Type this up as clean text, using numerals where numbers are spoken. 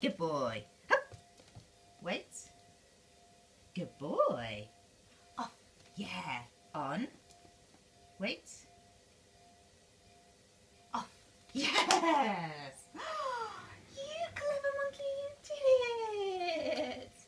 Good boy. Hup. Wait. Good boy. Off. Yeah. On. Wait. Off. Yeah.